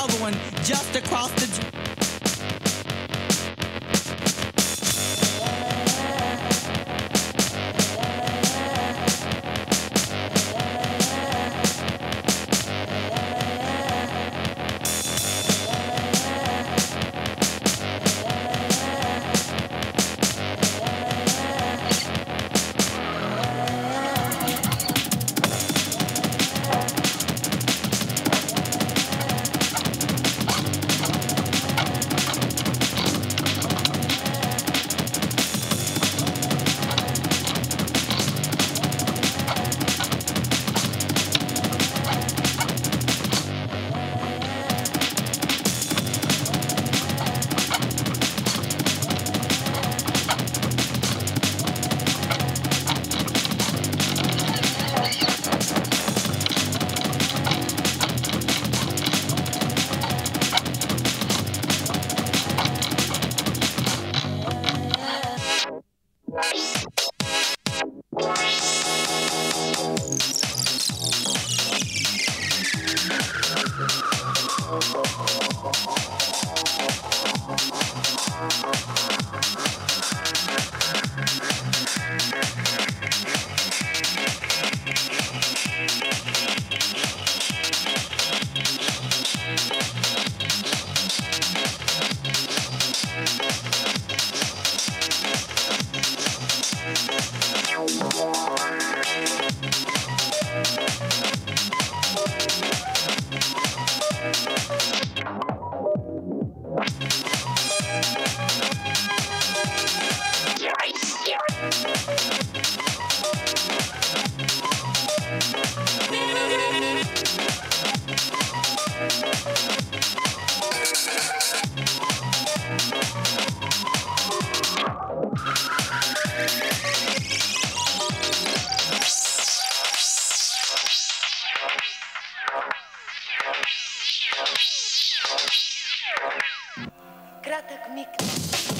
another one just across the Kratak mik.